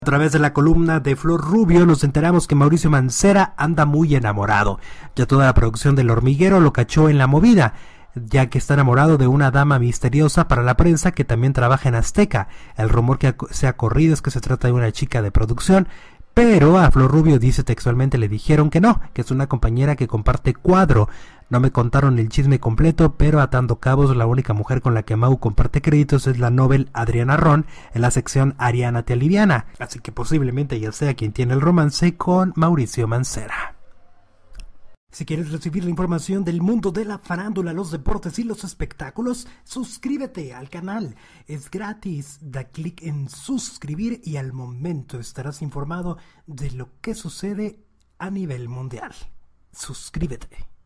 A través de la columna de Flor Rubio nos enteramos que Mauricio Mancera anda muy enamorado. Ya toda la producción del Hormiguero lo cachó en la movida, ya que está enamorado de una dama misteriosa para la prensa que también trabaja en Azteca. El rumor que se ha corrido es que se trata de una chica de producción, pero a Flor Rubio, dice textualmente, le dijeron que no, que es una compañera que comparte cuadro. No me contaron el chisme completo, pero atando cabos, la única mujer con la que Mau comparte créditos es la novel Adriana Ron en la sección Adriana te aliviana. Así que posiblemente ella sea quien tiene el romance con Mauricio Mancera. Si quieres recibir la información del mundo de la farándula, los deportes y los espectáculos, suscríbete al canal. Es gratis, da clic en suscribir y al momento estarás informado de lo que sucede a nivel mundial. Suscríbete.